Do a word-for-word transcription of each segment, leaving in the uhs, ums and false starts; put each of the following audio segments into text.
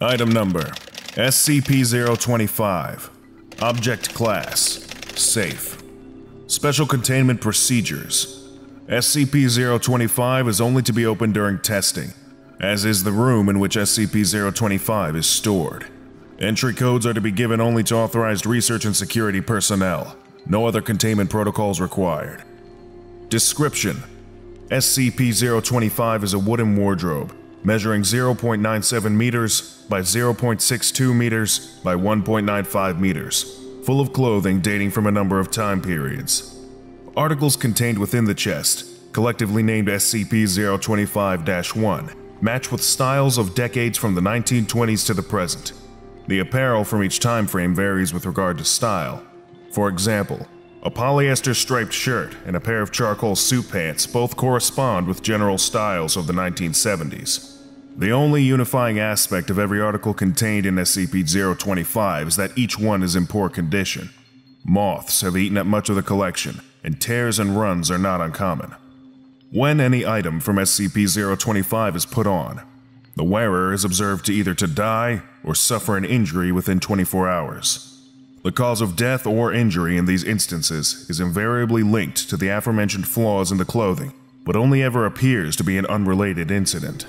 Item number, S C P zero two five. Object class, safe. Special containment procedures. S C P zero two five is only to be opened during testing, as is the room in which S C P zero two five is stored. Entry codes are to be given only to authorized research and security personnel. No other containment protocols required. Description: S C P zero two five is a wooden wardrobe, measuring zero point nine seven meters by zero point six two meters by one point nine five meters, full of clothing dating from a number of time periods. Articles contained within the chest, collectively named S C P zero two five dash one, match with styles of decades from the nineteen twenties to the present. The apparel from each time frame varies with regard to style. For example, a polyester striped shirt and a pair of charcoal suit pants both correspond with general styles of the nineteen seventies. The only unifying aspect of every article contained in S C P zero two five is that each one is in poor condition. Moths have eaten up much of the collection, and tears and runs are not uncommon. When any item from S C P zero two five is put on, the wearer is observed to either to die or suffer an injury within twenty-four hours. The cause of death or injury in these instances is invariably linked to the aforementioned flaws in the clothing, but only ever appears to be an unrelated incident.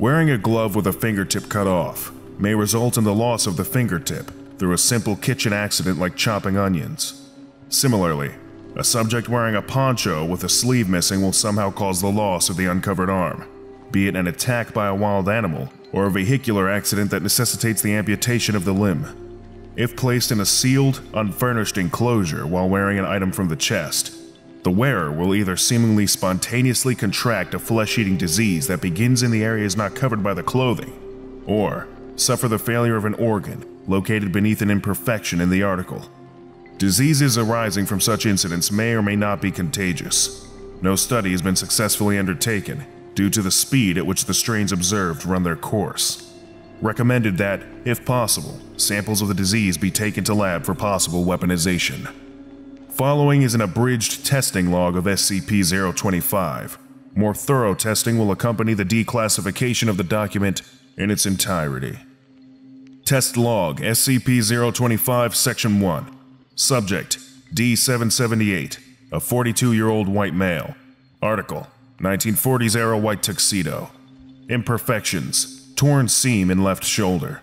Wearing a glove with a fingertip cut off may result in the loss of the fingertip through a simple kitchen accident like chopping onions. Similarly, a subject wearing a poncho with a sleeve missing will somehow cause the loss of the uncovered arm, be it an attack by a wild animal or a vehicular accident that necessitates the amputation of the limb. If placed in a sealed, unfurnished enclosure while wearing an item from the chest, the wearer will either seemingly spontaneously contract a flesh-eating disease that begins in the areas not covered by the clothing, or suffer the failure of an organ located beneath an imperfection in the article. Diseases arising from such incidents may or may not be contagious. No study has been successfully undertaken, due to the speed at which the strains observed run their course. Recommended that, if possible, samples of the disease be taken to lab for possible weaponization. Following is an abridged testing log of S C P zero two five. More thorough testing will accompany the declassification of the document in its entirety. Test log S C P zero two five Section one. Subject D seven seventy-eight, a forty-two-year-old white male. Article: nineteen forties-era white tuxedo. Imperfections: torn seam in left shoulder.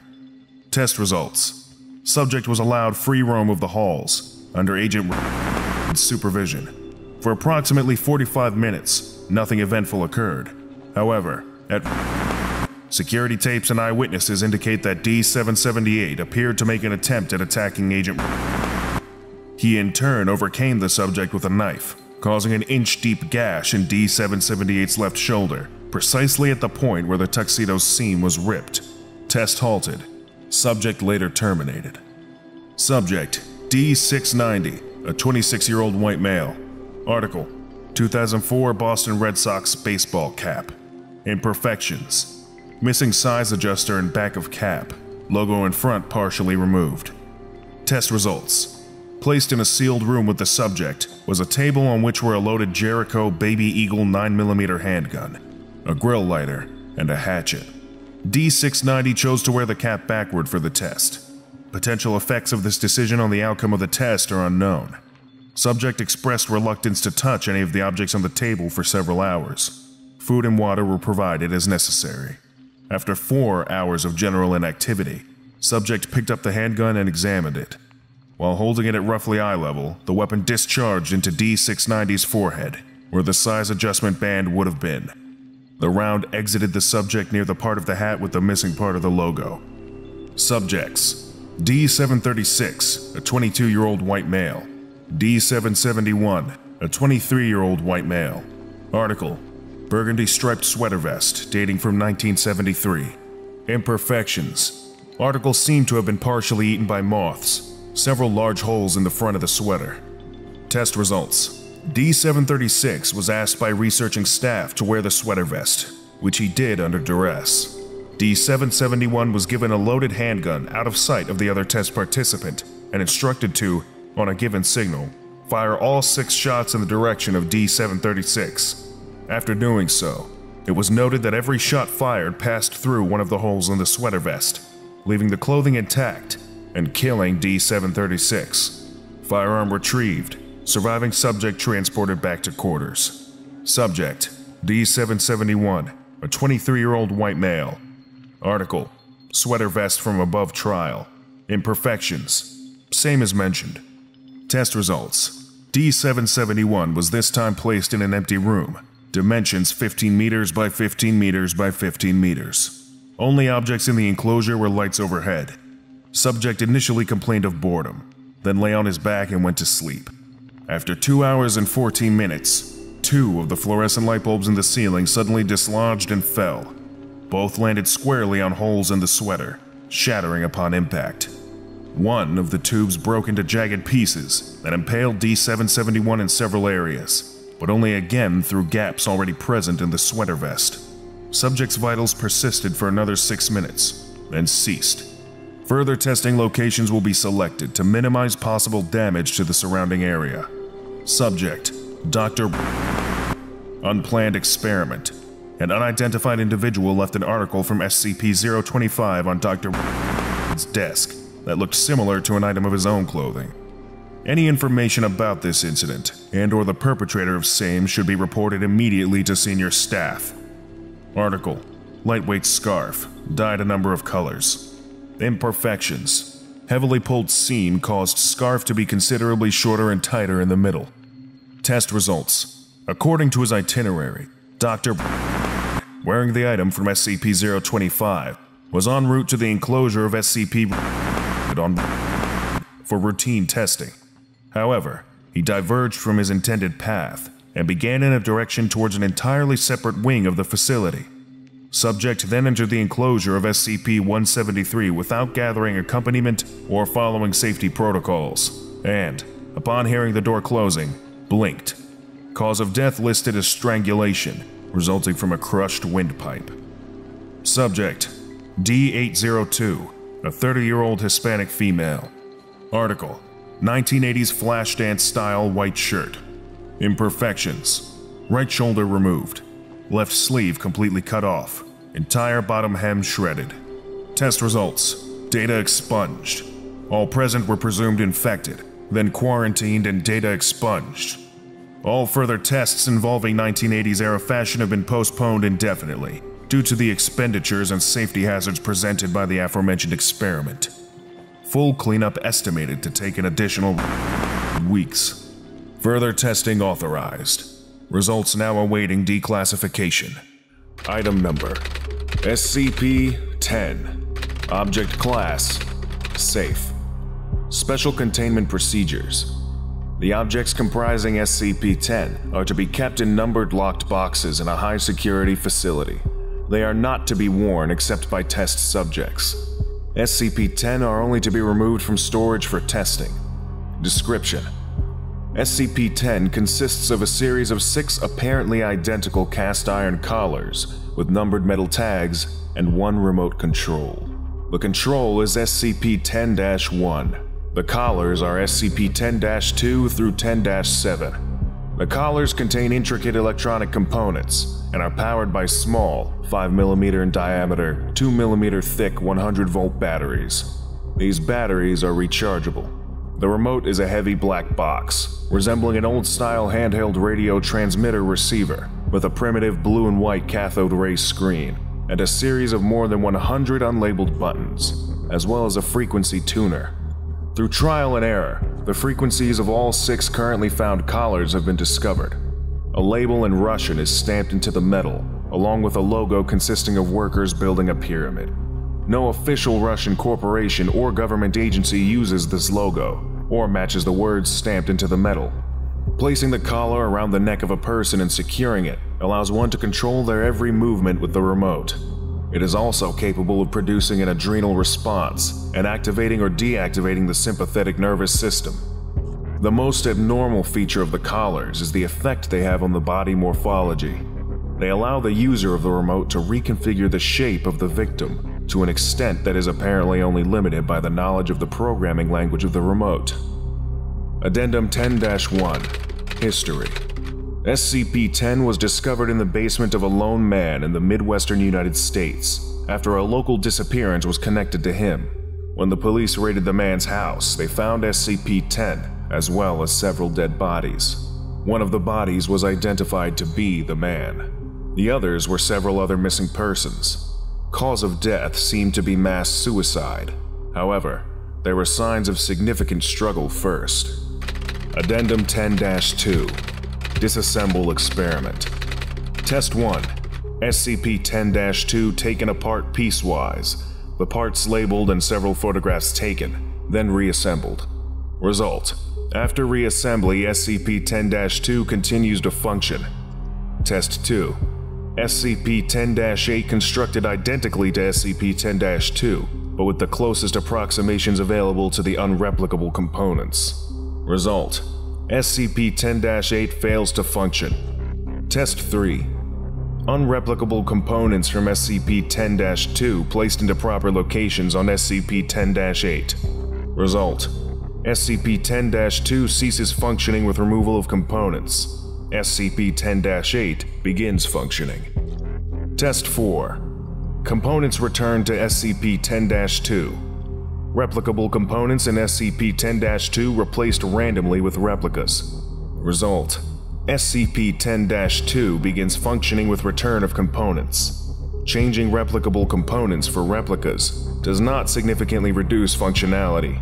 Test results. Subject was allowed free roam of the halls, under Agent R's supervision. For approximately forty-five minutes, nothing eventful occurred. However, at security tapes and eyewitnesses indicate that D seven seventy-eight appeared to make an attempt at attacking Agent R. He in turn overcame the subject with a knife, causing an inch-deep gash in D seven seventy-eight's left shoulder, precisely at the point where the tuxedo's seam was ripped. Test halted. Subject later terminated. Subject D six ninety, a twenty-six-year-old white male. Article: two thousand four Boston Red Sox baseball cap. Imperfections: missing size adjuster and back of cap, logo in front partially removed. Test results. Placed in a sealed room with the subject was a table on which were a loaded Jericho Baby Eagle nine millimeter handgun, a grill lighter, and a hatchet. D six ninety chose to wear the cap backward for the test. Potential effects of this decision on the outcome of the test are unknown. Subject expressed reluctance to touch any of the objects on the table for several hours. Food and water were provided as necessary. After four hours of general inactivity, subject picked up the handgun and examined it. While holding it at roughly eye level, the weapon discharged into D six ninety forehead, where the size adjustment band would have been. The round exited the subject near the part of the hat with the missing part of the logo. Subjects: D seven thirty-six, a twenty-two-year-old white male. D seven seventy-one, a twenty-three-year-old white male. Article: burgundy striped sweater vest dating from nineteen seventy-three. Imperfections: article seemed to have been partially eaten by moths, several large holes in the front of the sweater. Test results. D seven thirty-six was asked by researching staff to wear the sweater vest, which he did under duress. D seven seventy-one was given a loaded handgun out of sight of the other test participant and instructed to, on a given signal, fire all six shots in the direction of D seven thirty-six. After doing so, It was noted that every shot fired passed through one of the holes in the sweater vest, leaving the clothing intact and killing D seven thirty-six. Firearm retrieved, surviving subject transported back to quarters. Subject, D seven seventy-one, a twenty-three-year-old white male. Article, sweater vest from above trial. Imperfections, same as mentioned. Test results, D seven seventy-one was this time placed in an empty room, dimensions fifteen meters by fifteen meters by fifteen meters. Only objects in the enclosure were lights overhead. Subject initially complained of boredom, then lay on his back and went to sleep. After two hours and fourteen minutes, two of the fluorescent light bulbs in the ceiling suddenly dislodged and fell. Both landed squarely on holes in the sweater, shattering upon impact. One of the tubes broke into jagged pieces and impaled D seven seventy-one in several areas, but only again through gaps already present in the sweater vest. Subject's vitals persisted for another six minutes, then ceased. Further testing locations will be selected to minimize possible damage to the surrounding area. Subject, Doctor Unplanned experiment. An unidentified individual left an article from S C P zero twenty-five on Doctor's desk that looked similar to an item of his own clothing. Any information about this incident and or the perpetrator of same should be reported immediately to senior staff. Article, lightweight scarf, dyed a number of colors. Imperfections, heavily pulled seam caused scarf to be considerably shorter and tighter in the middle. Test results, according to his itinerary, Doctor wearing the item from S C P zero twenty-five was en route to the enclosure of S C P on for routine testing. However, he diverged from his intended path and began in a direction towards an entirely separate wing of the facility. Subject then entered the enclosure of S C P one seventy-three without gathering accompaniment or following safety protocols, and, upon hearing the door closing, blinked. Cause of death listed as strangulation, resulting from a crushed windpipe. Subject, D eight oh two, a thirty-year-old Hispanic female. Article, nineteen eighties Flashdance style white shirt. Imperfections, right shoulder removed, left sleeve completely cut off, entire bottom hem shredded. Test results, data expunged. All present were presumed infected, then quarantined and data expunged. All further tests involving nineteen eighties era fashion have been postponed indefinitely due to the expenditures and safety hazards presented by the aforementioned experiment. Full cleanup estimated to take an additional weeks. Further testing authorized. Results now awaiting declassification. Item number, S C P ten. Object class, safe. Special containment procedures. The objects comprising S C P ten are to be kept in numbered locked boxes in a high-security facility. They are not to be worn except by test subjects. S C P ten are only to be removed from storage for testing. Description: S C P ten consists of a series of six apparently identical cast iron collars with numbered metal tags and one remote control. The control is S C P ten dash one. The collars are S C P ten dash two through ten dash seven. The collars contain intricate electronic components and are powered by small, five millimeter in diameter, two millimeter thick one hundred volt batteries. These batteries are rechargeable. The remote is a heavy black box, resembling an old-style handheld radio transmitter receiver with a primitive blue and white cathode ray screen and a series of more than one hundred unlabeled buttons, as well as a frequency tuner. Through trial and error, the frequencies of all six currently found collars have been discovered. A label in Russian is stamped into the metal, along with a logo consisting of workers building a pyramid. No official Russian corporation or government agency uses this logo, or matches the words stamped into the metal. Placing the collar around the neck of a person and securing it allows one to control their every movement with the remote. It is also capable of producing an adrenal response and activating or deactivating the sympathetic nervous system. The most abnormal feature of the collars is the effect they have on the body morphology. They allow the user of the remote to reconfigure the shape of the victim to an extent that is apparently only limited by the knowledge of the programming language of the remote. Addendum ten dash one, History. S C P ten was discovered in the basement of a lone man in the Midwestern United States after a local disappearance was connected to him. When the police raided the man's house, they found S C P ten as well as several dead bodies. One of the bodies was identified to be the man. The others were several other missing persons. Cause of death seemed to be mass suicide. However, there were signs of significant struggle first. Addendum ten dash two. Disassemble experiment. Test one. S C P ten dash two taken apart piecewise, the parts labeled and several photographs taken, then reassembled. Result: after reassembly, S C P ten dash two continues to function. Test two. S C P ten dash eight constructed identically to S C P ten dash two, but with the closest approximations available to the unreplicable components. Result: S C P ten dash eight fails to function. Test three. Unreplicable components from S C P ten dash two placed into proper locations on S C P ten dash eight. Result: S C P ten dash two ceases functioning with removal of components. S C P ten dash eight begins functioning. Test four. Components returned to S C P ten dash two. Replicable components in S C P ten dash two replaced randomly with replicas. Result: S C P ten dash two begins functioning with return of components. Changing replicable components for replicas does not significantly reduce functionality.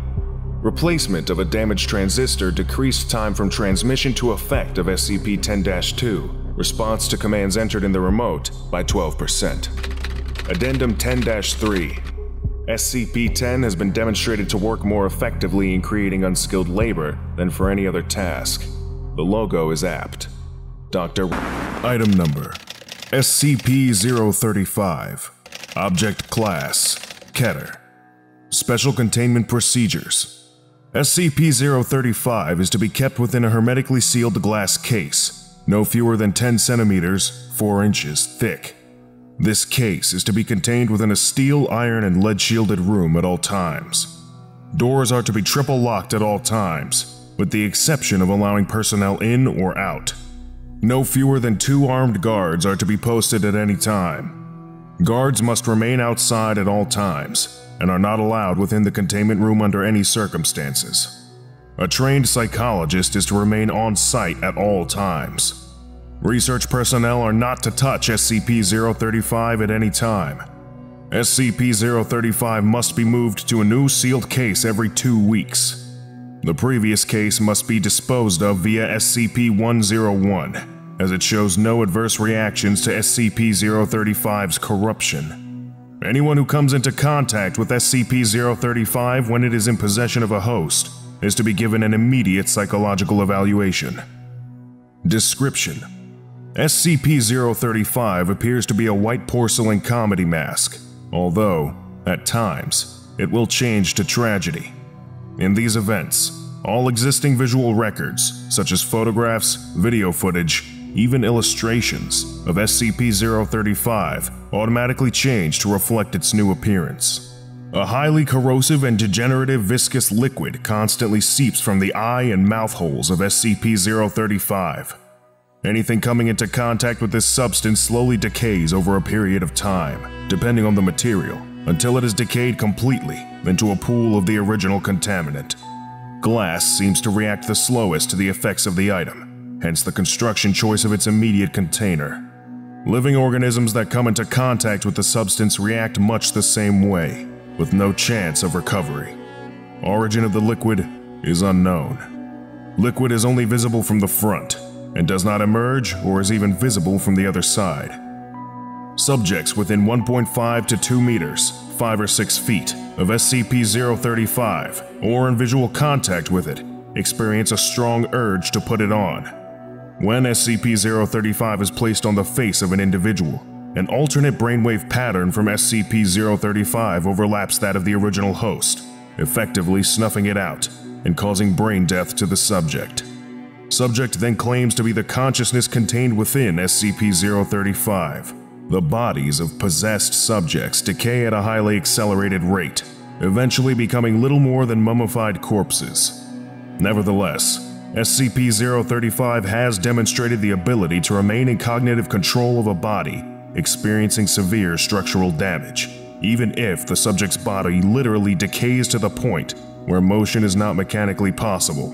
Replacement of a damaged transistor decreased time from transmission to effect of S C P ten dash two, response to commands entered in the remote, by twelve percent. Addendum ten dash three. S C P ten has been demonstrated to work more effectively in creating unskilled labor than for any other task. The logo is apt. Doctor Item Number: S C P zero three five. Object Class: Keter. Special Containment Procedures: S C P zero three five is to be kept within a hermetically sealed glass case, no fewer than ten centimeters (four inches) thick. This case is to be contained within a steel, iron, and lead-shielded room at all times. Doors are to be triple-locked at all times, with the exception of allowing personnel in or out. No fewer than two armed guards are to be posted at any time. Guards must remain outside at all times, and are not allowed within the containment room under any circumstances. A trained psychologist is to remain on-site at all times. Research personnel are not to touch S C P zero three five at any time. S C P zero three five must be moved to a new sealed case every two weeks. The previous case must be disposed of via S C P one oh one, as it shows no adverse reactions to S C P zero three five's corruption. Anyone who comes into contact with S C P zero three five when it is in possession of a host is to be given an immediate psychological evaluation. Description: S C P zero three five appears to be a white porcelain comedy mask, although, at times, it will change to tragedy. In these events, all existing visual records, such as photographs, video footage, even illustrations, of S C P zero three five automatically change to reflect its new appearance. A highly corrosive and degenerative viscous liquid constantly seeps from the eye and mouth holes of S C P zero three five. Anything coming into contact with this substance slowly decays over a period of time, depending on the material, until it is decayed completely into a pool of the original contaminant. Glass seems to react the slowest to the effects of the item, hence the construction choice of its immediate container. Living organisms that come into contact with the substance react much the same way, with no chance of recovery. Origin of the liquid is unknown. Liquid is only visible from the front, and does not emerge or is even visible from the other side. Subjects within one point five to two meters, five or six feet, of S C P zero three five, or in visual contact with it, experience a strong urge to put it on. When S C P zero three five is placed on the face of an individual, an alternate brainwave pattern from S C P zero three five overlaps that of the original host, effectively snuffing it out and causing brain death to the subject. Subject then claims to be the consciousness contained within S C P zero three five. The bodies of possessed subjects decay at a highly accelerated rate, eventually becoming little more than mummified corpses. Nevertheless, S C P zero thirty-five has demonstrated the ability to remain in cognitive control of a body experiencing severe structural damage, even if the subject's body literally decays to the point where motion is not mechanically possible.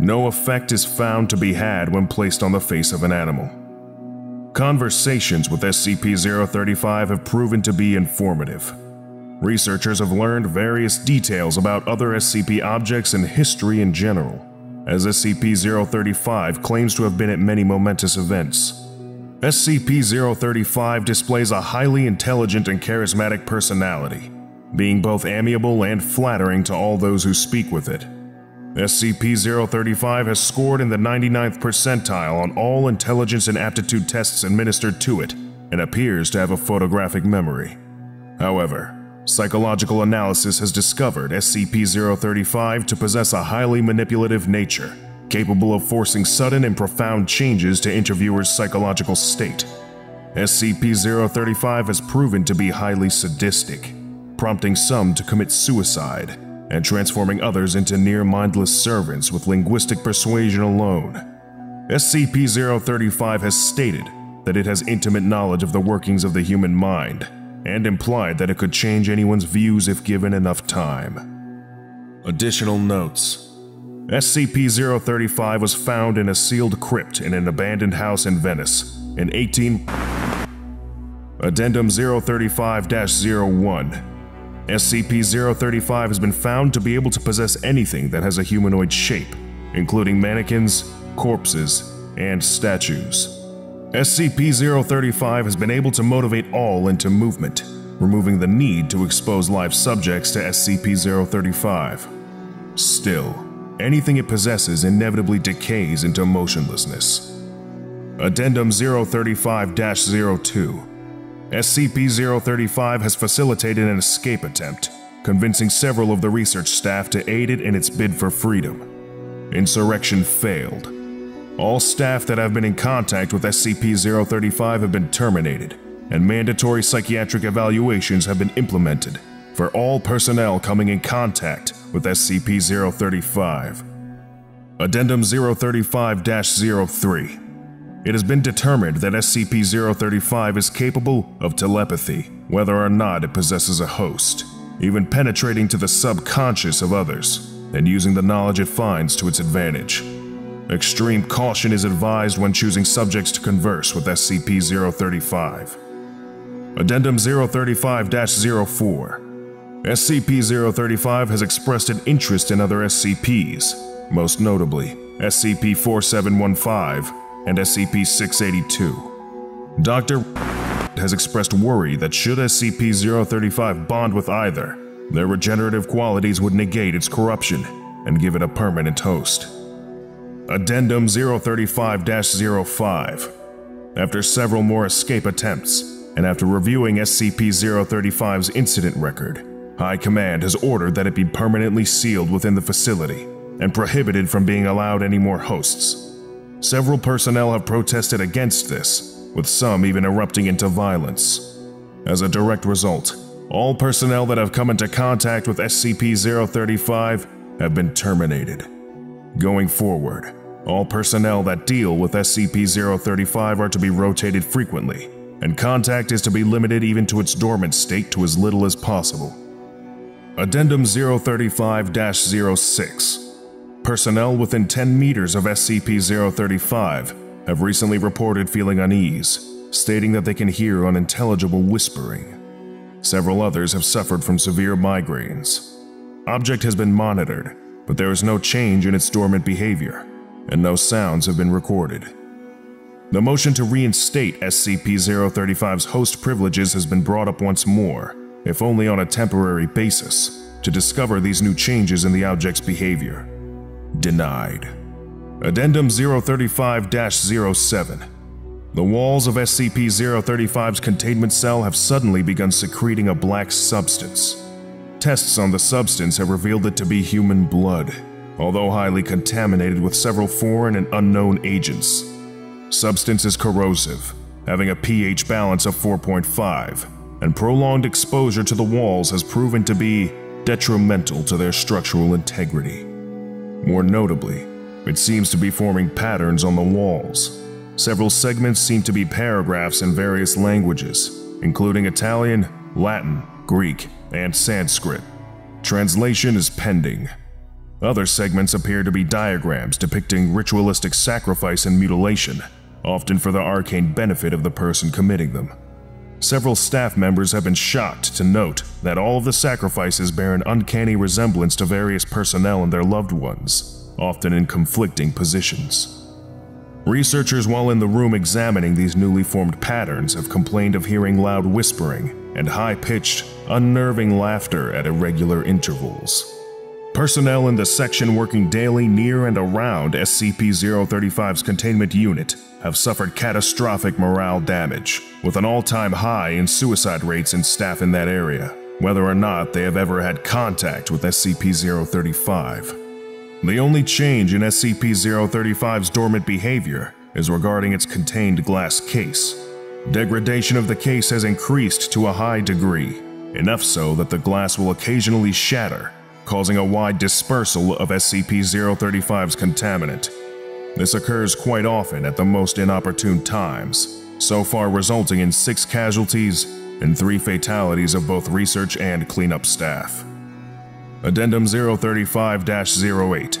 No effect is found to be had when placed on the face of an animal. Conversations with S C P zero thirty-five have proven to be informative. Researchers have learned various details about other S C P objects and history in general, as S C P zero thirty-five claims to have been at many momentous events. S C P zero thirty-five displays a highly intelligent and charismatic personality, being both amiable and flattering to all those who speak with it. S C P zero thirty-five has scored in the ninety-ninth percentile on all intelligence and aptitude tests administered to it, and appears to have a photographic memory. However, psychological analysis has discovered S C P zero thirty-five to possess a highly manipulative nature, capable of forcing sudden and profound changes to interviewer's psychological state. S C P zero thirty-five has proven to be highly sadistic, prompting some to commit suicide and transforming others into near-mindless servants with linguistic persuasion alone. S C P zero thirty-five has stated that it has intimate knowledge of the workings of the human mind, and implied that it could change anyone's views if given enough time. Additional notes. S C P zero thirty-five was found in a sealed crypt in an abandoned house in Venice in eighteen... Addendum zero thirty-five dash zero one. S C P zero thirty-five has been found to be able to possess anything that has a humanoid shape, including mannequins, corpses, and statues. S C P zero thirty-five has been able to motivate all into movement, removing the need to expose live subjects to S C P zero thirty-five. Still, anything it possesses inevitably decays into motionlessness. Addendum zero thirty-five dash zero two. S C P zero thirty-five has facilitated an escape attempt, convincing several of the research staff to aid it in its bid for freedom. Insurrection failed. All staff that have been in contact with S C P zero thirty-five have been terminated, and mandatory psychiatric evaluations have been implemented for all personnel coming in contact with S C P zero thirty-five. Addendum zero thirty-five dash zero three. It has been determined that S C P zero thirty-five is capable of telepathy, whether or not it possesses a host, even penetrating to the subconscious of others and using the knowledge it finds to its advantage. Extreme caution is advised when choosing subjects to converse with S C P zero thirty-five. Addendum zero thirty-five dash zero four. S C P zero thirty-five has expressed an interest in other S C Ps, most notably S C P forty-seven fifteen and S C P six eighty-two. Doctor has expressed worry that should S C P zero thirty-five bond with either, their regenerative qualities would negate its corruption and give it a permanent host. Addendum zero thirty-five dash zero five. After several more escape attempts, and after reviewing S C P zero thirty-five's incident record, High Command has ordered that it be permanently sealed within the facility and prohibited from being allowed any more hosts. Several personnel have protested against this, with some even erupting into violence. As a direct result, all personnel that have come into contact with S C P zero thirty-five have been terminated. Going forward, all personnel that deal with S C P zero thirty-five are to be rotated frequently, and contact is to be limited even to its dormant state to as little as possible. Addendum zero thirty-five dash zero six. Personnel within ten meters of S C P zero thirty-five have recently reported feeling unease, stating that they can hear unintelligible whispering. Several others have suffered from severe migraines. Object has been monitored, but there is no change in its dormant behavior, and no sounds have been recorded. The motion to reinstate S C P zero thirty-five's host privileges has been brought up once more, if only on a temporary basis, to discover these new changes in the object's behavior. Denied. Addendum zero thirty-five dash zero seven. The walls of S C P zero thirty-five's containment cell have suddenly begun secreting a black substance. Tests on the substance have revealed it to be human blood, although highly contaminated with several foreign and unknown agents. Substance is corrosive, having a pH balance of four point five. And prolonged exposure to the walls has proven to be detrimental to their structural integrity. More notably, It seems to be forming patterns on the walls. Several segments seem to be paragraphs in various languages, including Italian, Latin, Greek, and Sanskrit. Translation is pending. Other segments appear to be diagrams depicting ritualistic sacrifice and mutilation, often for the arcane benefit of the person committing them. Several staff members have been shocked to note that all of the sacrifices bear an uncanny resemblance to various personnel and their loved ones, often in conflicting positions. Researchers, while in the room examining these newly formed patterns, have complained of hearing loud whispering and high-pitched, unnerving laughter at irregular intervals. Personnel in the section working daily near and around S C P zero thirty-five's containment unit have suffered catastrophic morale damage, with an all-time high in suicide rates in staff in that area, whether or not they have ever had contact with S C P zero thirty-five. The only change in S C P zero thirty-five's dormant behavior is regarding its contained glass case. Degradation of the case has increased to a high degree, enough so that the glass will occasionally shatter, causing a wide dispersal of S C P zero thirty-five's contaminant. This occurs quite often at the most inopportune times, so far resulting in six casualties and three fatalities of both research and cleanup staff. Addendum zero thirty-five dash zero eight.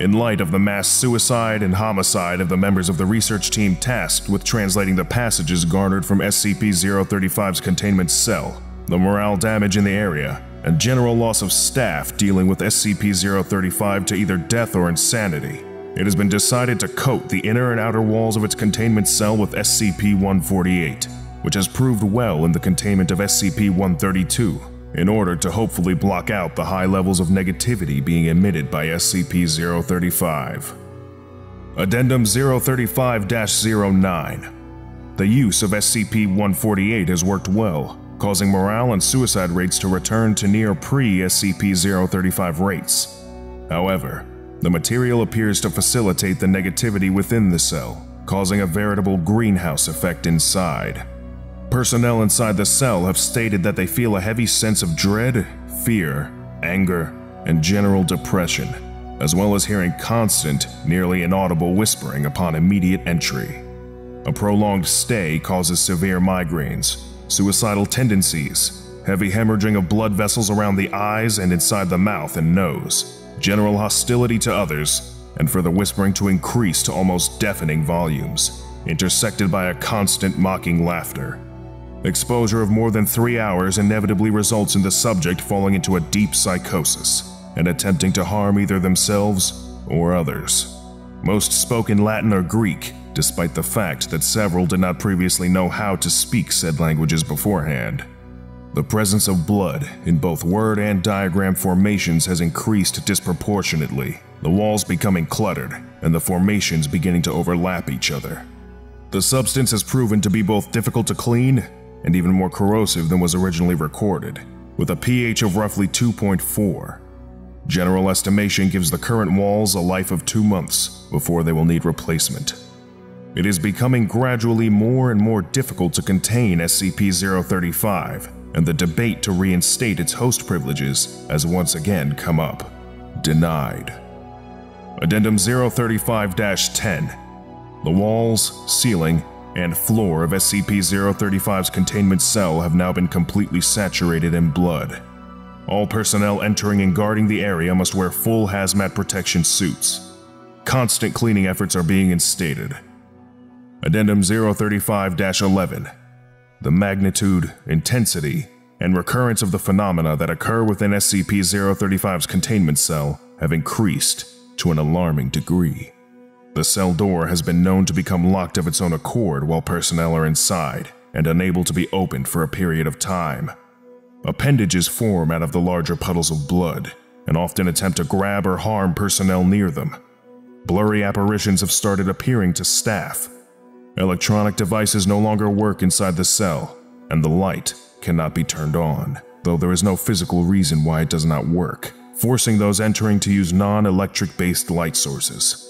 In light of the mass suicide and homicide of the members of the research team tasked with translating the passages garnered from S C P zero thirty-five's containment cell, the morale damage in the area, and general loss of staff dealing with S C P zero thirty-five to either death or insanity, it has been decided to coat the inner and outer walls of its containment cell with S C P one forty-eight, which has proved well in the containment of S C P one thirty-two, in order to hopefully block out the high levels of negativity being emitted by S C P zero thirty-five. Addendum zero thirty-five dash zero nine. The use of S C P one forty-eight has worked well, causing morale and suicide rates to return to near pre-S C P zero thirty-five rates. However, the material appears to facilitate the negativity within the cell, causing a veritable greenhouse effect inside. Personnel inside the cell have stated that they feel a heavy sense of dread, fear, anger, and general depression, as well as hearing constant, nearly inaudible whispering upon immediate entry. A prolonged stay causes severe migraines, suicidal tendencies, heavy hemorrhaging of blood vessels around the eyes and inside the mouth and nose, general hostility to others, and for the whispering to increase to almost deafening volumes, intersected by a constant mocking laughter. Exposure of more than three hours inevitably results in the subject falling into a deep psychosis and attempting to harm either themselves or others. Most spoke in Latin or Greek, despite the fact that several did not previously know how to speak said languages beforehand. The presence of blood in both word and diagram formations has increased disproportionately, the walls becoming cluttered and the formations beginning to overlap each other. The substance has proven to be both difficult to clean and even more corrosive than was originally recorded, with a pH of roughly two point four. General estimation gives the current walls a life of two months before they will need replacement. It is becoming gradually more and more difficult to contain S C P zero thirty-five, and the debate to reinstate its host privileges has once again come up. Denied. Addendum zero thirty-five dash ten. The walls, ceiling, and floor of S C P zero thirty-five's containment cell have now been completely saturated in blood. All personnel entering and guarding the area must wear full hazmat protection suits. Constant cleaning efforts are being instated. Addendum zero thirty-five dash eleven. The magnitude, intensity, and recurrence of the phenomena that occur within S C P zero thirty-five's containment cell have increased to an alarming degree. The cell door has been known to become locked of its own accord while personnel are inside and unable to be opened for a period of time. Appendages form out of the larger puddles of blood and often attempt to grab or harm personnel near them. Blurry apparitions have started appearing to staff. Electronic devices no longer work inside the cell, and the light cannot be turned on, though there is no physical reason why it does not work, forcing those entering to use non-electric-based light sources.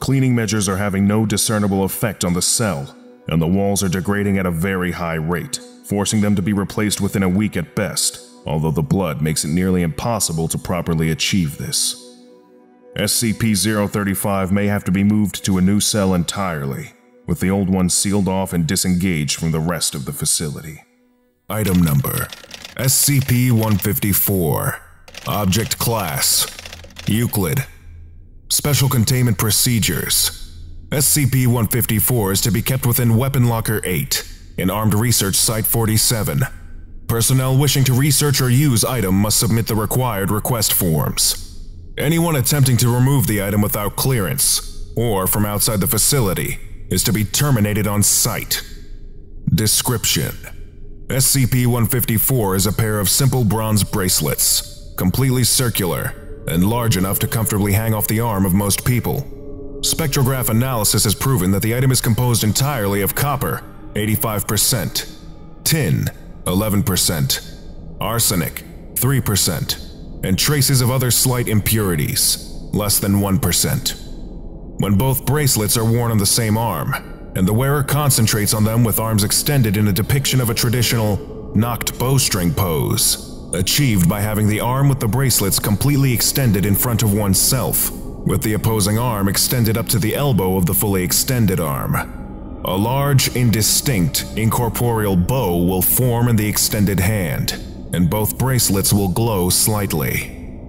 Cleaning measures are having no discernible effect on the cell, and the walls are degrading at a very high rate, forcing them to be replaced within a week at best, although the blood makes it nearly impossible to properly achieve this. S C P zero thirty-five may have to be moved to a new cell entirely, with the old one sealed off and disengaged from the rest of the facility. Item number: S C P one fifty-four. Object class: Euclid. Special containment procedures: S C P one fifty-four is to be kept within Weapon Locker eight in Armed Research Site forty-seven. Personnel wishing to research or use item must submit the required request forms. Anyone attempting to remove the item without clearance or from outside the facility is to be terminated on site. Description: S C P one fifty-four is a pair of simple bronze bracelets, completely circular and large enough to comfortably hang off the arm of most people. Spectrograph analysis has proven that the item is composed entirely of copper, eighty-five percent, tin, eleven percent, arsenic, three percent, and traces of other slight impurities, less than one percent. When both bracelets are worn on the same arm, and the wearer concentrates on them with arms extended in a depiction of a traditional knocked bowstring pose, achieved by having the arm with the bracelets completely extended in front of oneself, with the opposing arm extended up to the elbow of the fully extended arm. A large, indistinct, incorporeal bow will form in the extended hand, and both bracelets will glow slightly.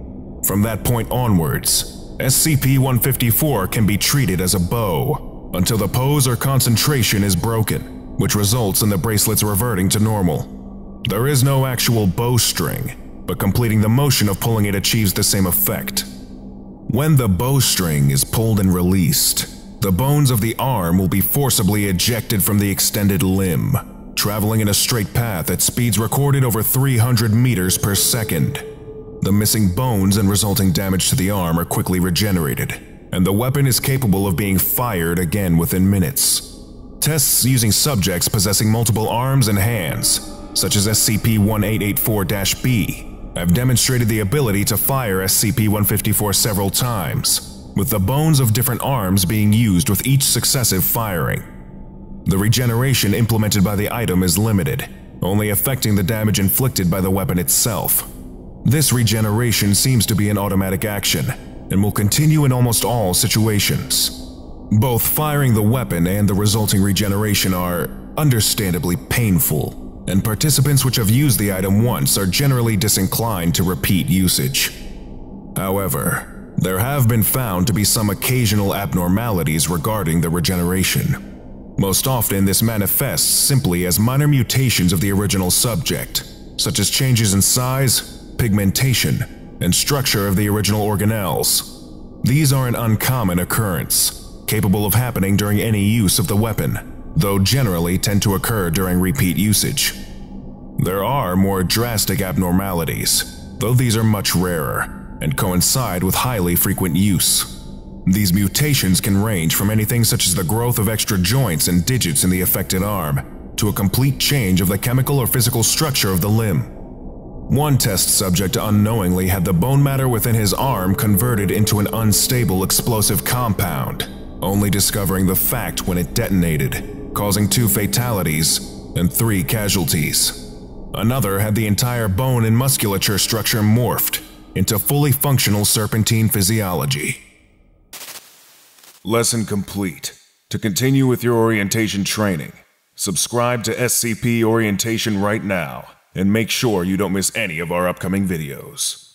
From that point onwards, S C P one fifty-four can be treated as a bow, until the pose or concentration is broken, which results in the bracelets reverting to normal. There is no actual bowstring, but completing the motion of pulling it achieves the same effect. When the bowstring is pulled and released, the bones of the arm will be forcibly ejected from the extended limb, traveling in a straight path at speeds recorded over three hundred meters per second. The missing bones and resulting damage to the arm are quickly regenerated, and the weapon is capable of being fired again within minutes. Tests using subjects possessing multiple arms and hands, such as S C P one eight eight four B, have demonstrated the ability to fire S C P one fifty-four several times, with the bones of different arms being used with each successive firing. The regeneration implemented by the item is limited, only affecting the damage inflicted by the weapon itself. This regeneration seems to be an automatic action, and will continue in almost all situations. Both firing the weapon and the resulting regeneration are understandably painful, and participants which have used the item once are generally disinclined to repeat usage. However, there have been found to be some occasional abnormalities regarding the regeneration. Most often this manifests simply as minor mutations of the original subject, such as changes in size, pigmentation, and structure of the original organelles. These are an uncommon occurrence, capable of happening during any use of the weapon, though generally tend to occur during repeat usage. There are more drastic abnormalities, though these are much rarer, and coincide with highly frequent use. These mutations can range from anything such as the growth of extra joints and digits in the affected arm, to a complete change of the chemical or physical structure of the limb. One test subject unknowingly had the bone matter within his arm converted into an unstable explosive compound, only discovering the fact when it detonated, causing two fatalities and three casualties. Another had the entire bone and musculature structure morphed into fully functional serpentine physiology. Lesson complete. To continue with your orientation training, subscribe to S C P Orientation right now and make sure you don't miss any of our upcoming videos.